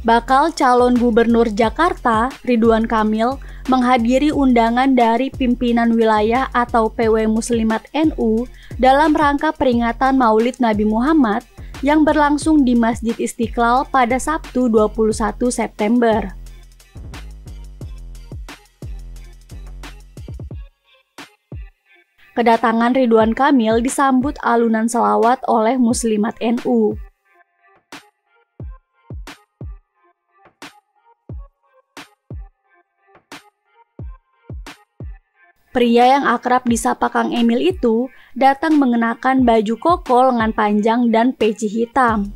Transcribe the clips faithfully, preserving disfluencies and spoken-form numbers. Bakal calon gubernur Jakarta, Ridwan Kamil, menghadiri undangan dari pimpinan wilayah atau P W Muslimat N U dalam rangka peringatan Maulid Nabi Muhammad yang berlangsung di Masjid Istiqlal pada Sabtu dua puluh satu September. Kedatangan Ridwan Kamil disambut alunan selawat oleh Muslimat N U. Pria yang akrab disapa Kang Emil itu datang mengenakan baju koko lengan panjang dan peci hitam.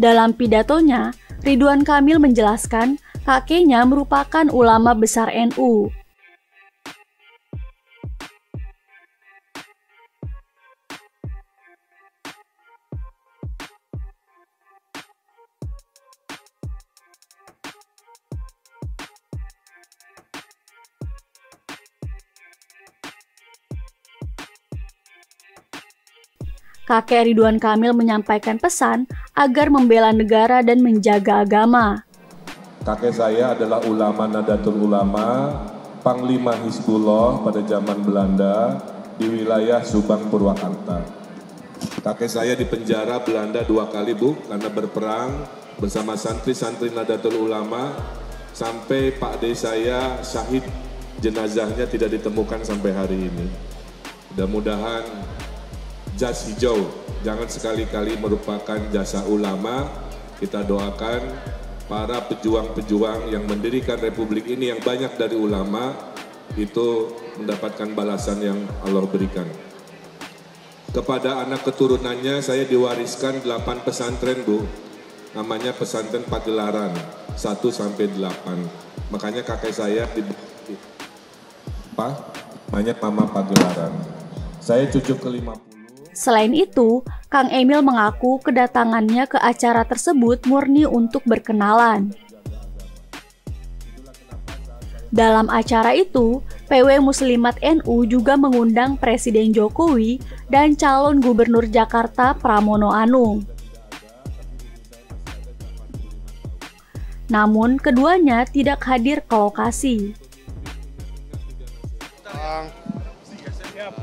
Dalam pidatonya, Ridwan Kamil menjelaskan kakeknya merupakan ulama besar N U. Kakek Ridwan Kamil menyampaikan pesan agar membela negara dan menjaga agama. Kakek saya adalah ulama Nahdlatul Ulama, Panglima Hisbullah pada zaman Belanda di wilayah Subang Purwakarta. Kakek saya dipenjara Belanda dua kali bu, karena berperang bersama santri-santri Nahdlatul Ulama sampai Pak De saya syahid, jenazahnya tidak ditemukan sampai hari ini. Mudah-mudahan Jas Hijau jangan sekali-kali merupakan jasa ulama. Kita doakan para pejuang-pejuang yang mendirikan republik ini yang banyak dari ulama itu mendapatkan balasan yang Allah berikan. Kepada anak keturunannya saya diwariskan delapan pesantren bu, namanya pesantren Pagelaran satu sampai delapan. Makanya kakek saya di Pak, namanya Mama Pagelaran. Saya cucu kelima. Selain itu, Kang Emil mengaku kedatangannya ke acara tersebut murni untuk berkenalan. Dalam acara itu, P W Muslimat N U juga mengundang Presiden Jokowi dan calon gubernur Jakarta Pramono Anung. Namun, keduanya tidak hadir ke lokasi.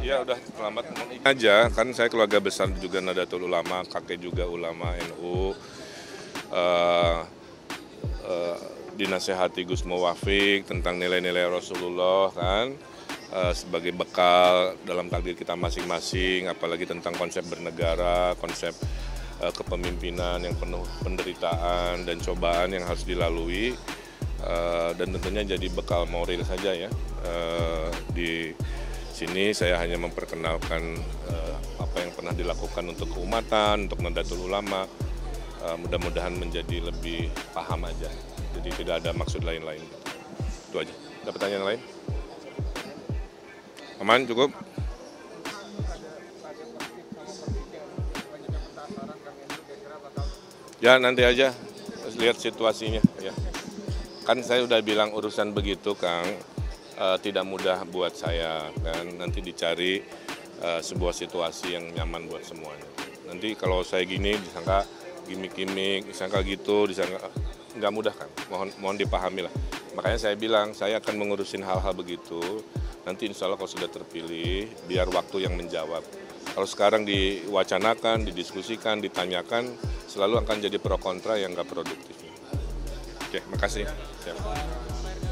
Ya udah selamat aja, kan saya keluarga besar juga Nahdlatul Ulama, kakek juga ulama N U, uh, uh, dinasehati Gus Muwafiq tentang nilai-nilai Rasulullah kan, uh, sebagai bekal dalam takdir kita masing-masing, apalagi tentang konsep bernegara, konsep uh, kepemimpinan yang penuh penderitaan dan cobaan yang harus dilalui, uh, dan tentunya jadi bekal moral saja ya, uh, di sini saya hanya memperkenalkan uh, apa yang pernah dilakukan untuk keumatan, untuk Nahdlatul Ulama, uh, mudah-mudahan menjadi lebih paham aja. Jadi tidak ada maksud lain-lain. Itu aja. Ada pertanyaan lain? Aman, cukup? Ya nanti aja, lihat situasinya. Ya. Kan saya udah bilang urusan begitu, Kang. Uh, tidak mudah buat saya kan, nanti dicari uh, sebuah situasi yang nyaman buat semuanya. Nanti kalau saya gini disangka gimmick-gimmick, disangka gitu, disangka nggak mudah kan, mohon mohon dipahami lah. Makanya saya bilang saya akan mengurusin hal-hal begitu, nanti insya Allah kalau sudah terpilih biar waktu yang menjawab. Kalau sekarang diwacanakan, didiskusikan, ditanyakan, selalu akan jadi pro kontra yang nggak produktif. Oke, makasih. Siap.